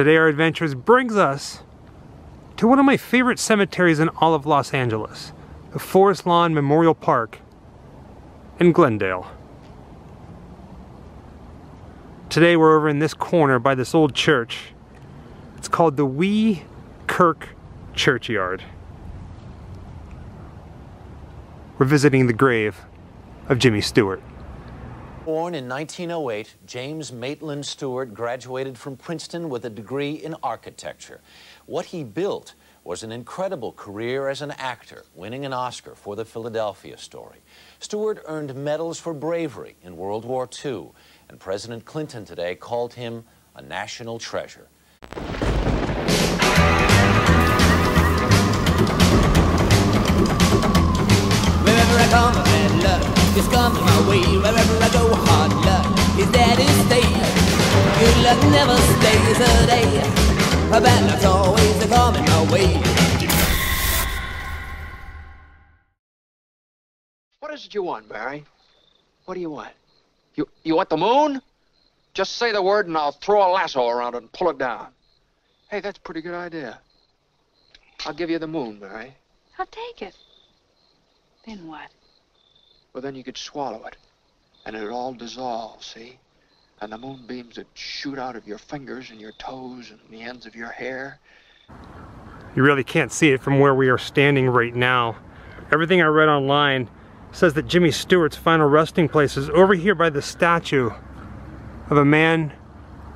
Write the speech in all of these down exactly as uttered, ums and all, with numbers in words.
Today our adventures brings us to one of my favorite cemeteries in all of Los Angeles, the Forest Lawn Memorial Park in Glendale. Today we're over in this corner by this old church. It's called the Wee Kirk Churchyard. We're visiting the grave of Jimmy Stewart. Born in nineteen oh eight, James Maitland Stewart graduated from Princeton with a degree in architecture. What he built was an incredible career as an actor, winning an Oscar for The Philadelphia Story. Stewart earned medals for bravery in World War Two, and President Clinton today called him a national treasure. Wherever I come, I've had luck. It's come my way. Wherever I go, hard luck is there to stay. Good luck never stays a day. A bad luck's always coming my way. What is it you want, Barry? What do you want? You, you want the moon? Just say the word and I'll throw a lasso around it and pull it down. Hey, that's a pretty good idea. I'll give you the moon, Barry. I'll take it. Then what? Well, then you could swallow it. And it'll all dissolve, see? And the moonbeams that shoot out of your fingers and your toes and the ends of your hair. You really can't see it from where we are standing right now. Everything I read online says that Jimmy Stewart's final resting place is over here by the statue of a man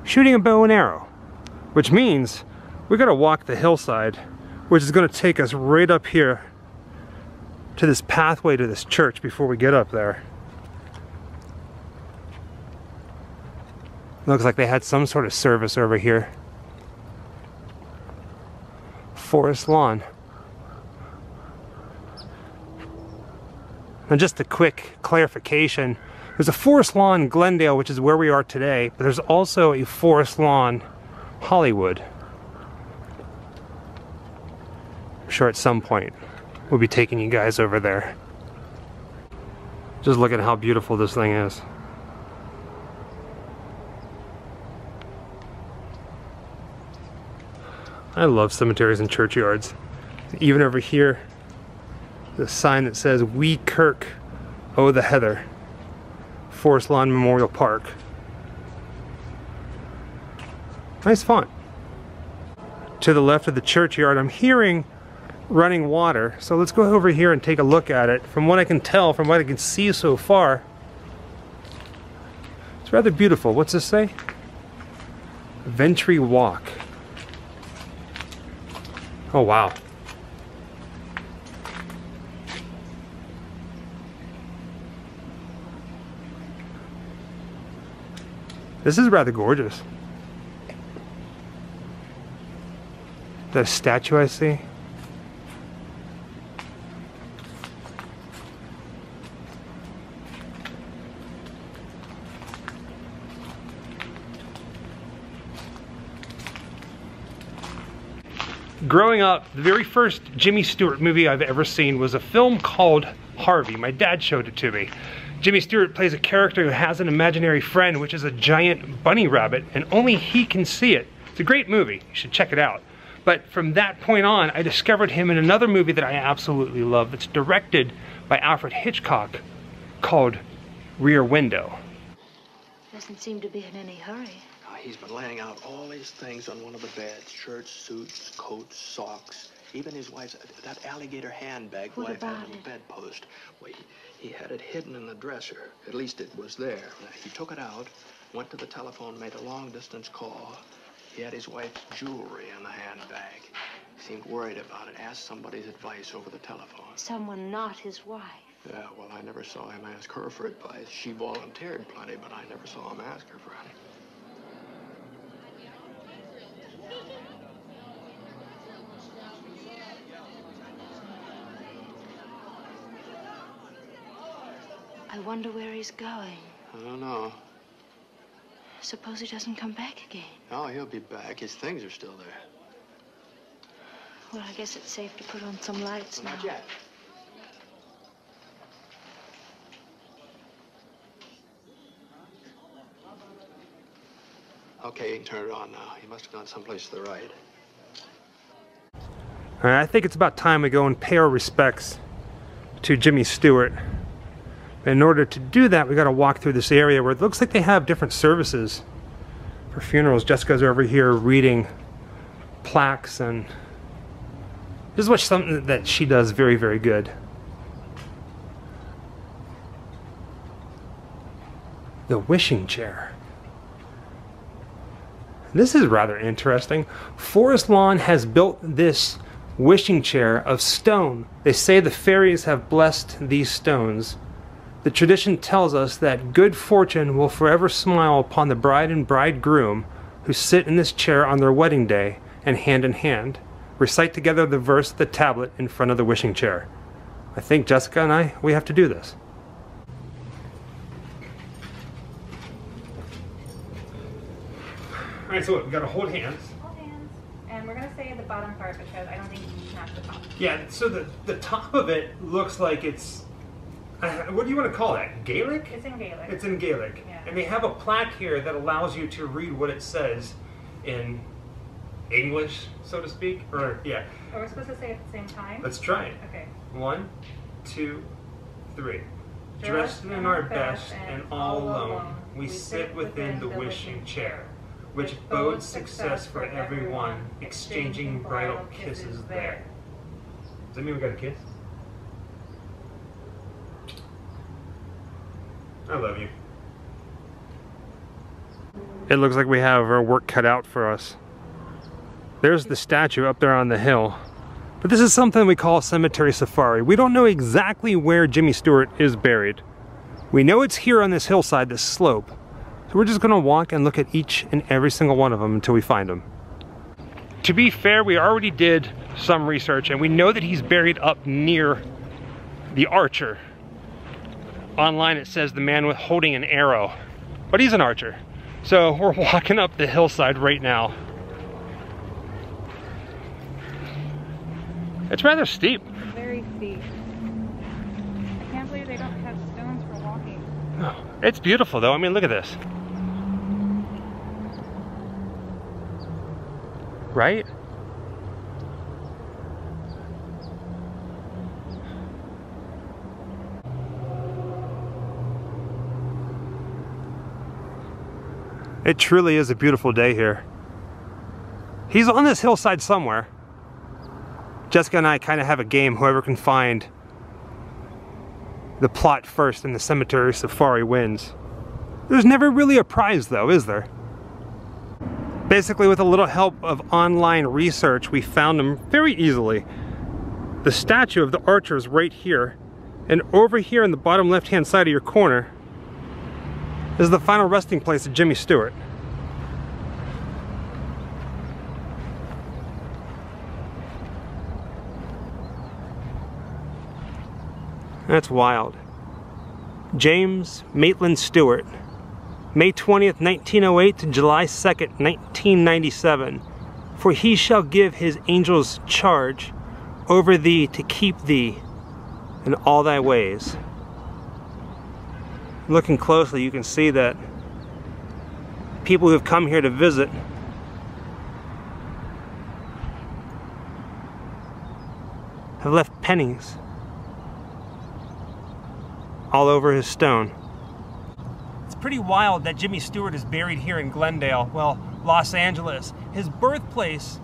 shooting a bow and arrow, which means we gotta walk the hillside, which is gonna take us right up here to this pathway to this church before we get up there. Looks like they had some sort of service over here. Forest Lawn. Now just a quick clarification. There's a Forest Lawn in Glendale, which is where we are today, but there's also a Forest Lawn Hollywood. I'm sure at some point we'll be taking you guys over there. Just look at how beautiful this thing is. I love cemeteries and churchyards. Even over here, the sign that says Wee Kirk O' the Heather, Forest Lawn Memorial Park. Nice font. To the left of the churchyard, I'm hearing running water, so let's go over here and take a look at it. From what I can tell, from what I can see so far, it's rather beautiful. What's this say? Ventry Walk. Oh, wow. This is rather gorgeous. The statue I see. Growing up, the very first Jimmy Stewart movie I've ever seen was a film called Harvey. My dad showed it to me. Jimmy Stewart plays a character who has an imaginary friend, which is a giant bunny rabbit, and only he can see it. It's a great movie. You should check it out. But from that point on, I discovered him in another movie that I absolutely love that's directed by Alfred Hitchcock called Rear Window. Doesn't seem to be in any hurry. He's been laying out all these things on one of the beds. Shirts, suits, coats, socks. Even his wife's, that alligator handbag wife had on the bedpost. Well, he, he had it hidden in the dresser. At least it was there. He took it out, went to the telephone, made a long-distance call. He had his wife's jewelry in the handbag. He seemed worried about it. Asked somebody's advice over the telephone. Someone not his wife. Yeah, well, I never saw him ask her for advice. She volunteered plenty, but I never saw him ask her for anything. I wonder where he's going. I don't know. Suppose he doesn't come back again. Oh, he'll be back. His things are still there. Well, I guess it's safe to put on some lights well, now. Not yet. Okay, you can turn it on now. You must have gone someplace to the right. All right, I think it's about time we go and pay our respects to Jimmy Stewart. In order to do that, we got to walk through this area where it looks like they have different services for funerals. Jessica's over here reading plaques, and this is what something that she does very, very good. The wishing chair. This is rather interesting. Forest Lawn has built this wishing chair of stone. They say the fairies have blessed these stones. The tradition tells us that good fortune will forever smile upon the bride and bridegroom who sit in this chair on their wedding day and hand in hand recite together the verse of the tablet in front of the wishing chair. I think Jessica and I, we have to do this. All right, so we've got to hold hands. Hold hands. And we're going to say the bottom part because I don't think you can match the top. Yeah, so the, the top of it looks like it's, uh, what do you want to call that? Gaelic? It's in Gaelic. It's in Gaelic. Yeah. And they have a plaque here that allows you to read what it says in English, so to speak. Or, yeah. Or we're supposed to say it at the same time? Let's try it. Okay. One, two, three. Dressed, Dressed in our best and all alone, alone we, we sit within the wishing chair. Which bodes success for everyone, exchanging bridal kisses there. Does that mean we got a kiss? I love you. It looks like we have our work cut out for us. There's the statue up there on the hill. But this is something we call cemetery safari. We don't know exactly where Jimmy Stewart is buried. We know it's here on this hillside, this slope. We're just gonna walk and look at each and every single one of them until we find them. To be fair, we already did some research and we know that he's buried up near the archer. Online it says the man with holding an arrow, but he's an archer. So we're walking up the hillside right now. It's rather steep. It's very steep. I can't believe they don't have stones for walking. It's beautiful though, I mean look at this. Right? It truly is a beautiful day here. He's on this hillside somewhere. Jessica and I kind of have a game. Whoever can find the plot first in the cemetery safari wins. There's never really a prize though, is there? Basically, with a little help of online research, we found them very easily. The statue of the archer is right here, and over here in the bottom left-hand side of your corner is the final resting place of Jimmy Stewart. That's wild. James Maitland Stewart. May twentieth, nineteen oh eight to July second, nineteen ninety-seven. For he shall give his angels charge over thee to keep thee in all thy ways. Looking closely, you can see that people who have come here to visit have left pennies all over his stone. Pretty wild that Jimmy Stewart is buried here in Glendale, well, Los Angeles. His birthplace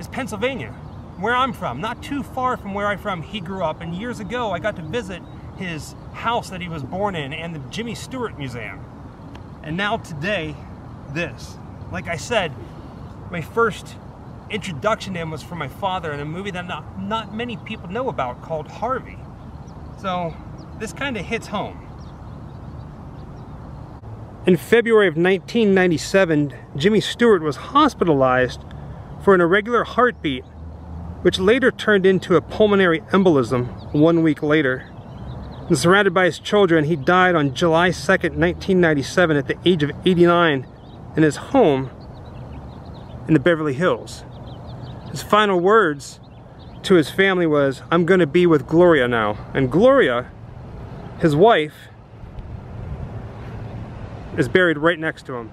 is Pennsylvania, where I'm from, not too far from where I'm from. He grew up, and years ago I got to visit his house that he was born in and the Jimmy Stewart Museum. And now today, this. Like I said, my first introduction to him was from my father in a movie that not, not many people know about called Harvey. So this kind of hits home. In February of nineteen ninety-seven, Jimmy Stewart was hospitalized for an irregular heartbeat, which later turned into a pulmonary embolism one week later. And surrounded by his children, he died on July second, nineteen ninety-seven at the age of eighty-nine in his home in the Beverly Hills. His final words to his family was, "I'm going to be with Gloria now." And Gloria, his wife, is buried right next to him.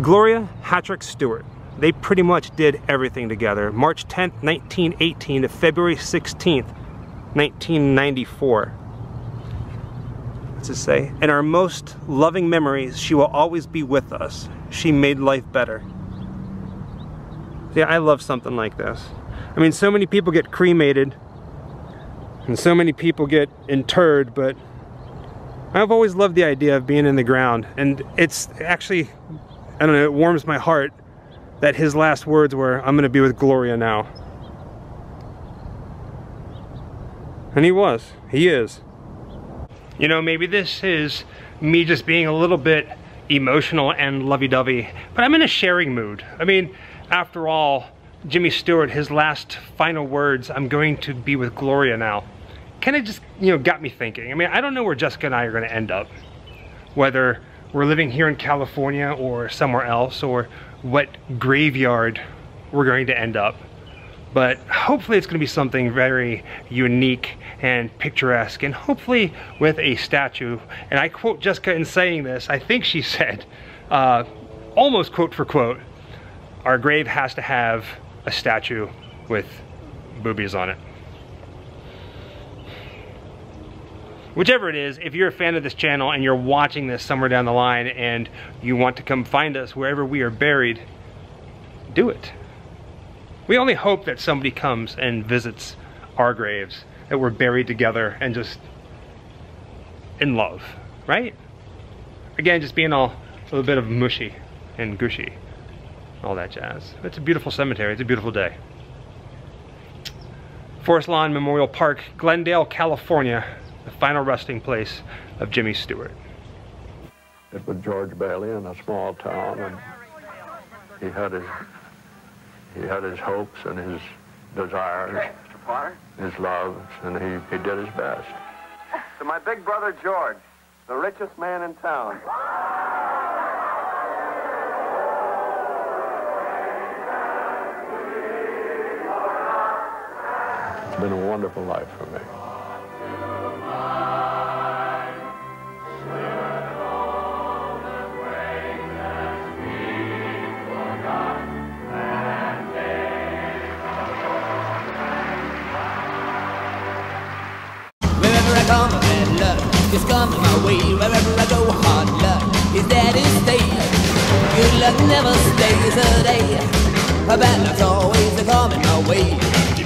Gloria Hattrick Stewart. They pretty much did everything together. March tenth, nineteen eighteen to February sixteenth, nineteen ninety-four. What's it say? In our most loving memories, she will always be with us. She made life better. Yeah, I love something like this. I mean, so many people get cremated and so many people get interred, but I've always loved the idea of being in the ground. And it's actually, I don't know, it warms my heart that his last words were, "I'm gonna be with Gloria now." And he was, he is. You know, maybe this is me just being a little bit emotional and lovey-dovey, but I'm in a sharing mood. I mean, after all, Jimmy Stewart, his last final words, "I'm going to be with Gloria now," kind of just, you know, got me thinking. I mean, I don't know where Jessica and I are going to end up, whether we're living here in California or somewhere else, or what graveyard we're going to end up. But hopefully it's going to be something very unique and picturesque, and hopefully with a statue. And I quote Jessica in saying this, I think she said, uh, almost quote for quote, "Our grave has to have a statue with boobies on it." Whichever it is, if you're a fan of this channel and you're watching this somewhere down the line and you want to come find us wherever we are buried, do it. We only hope that somebody comes and visits our graves, that we're buried together and just in love, right? Again, just being all a little bit of mushy and gushy, all that jazz. It's a beautiful cemetery, it's a beautiful day. Forest Lawn Memorial Park, Glendale, California, the final resting place of Jimmy Stewart. It was George Bailey in a small town, and he had his, he had his hopes and his desires, his loves, and he, he did his best. To my big brother George, the richest man in town. It's been a wonderful life for me. Just comes my way, wherever I go, hard luck is there to stay. Good luck never stays a day, bad luck's always coming my way.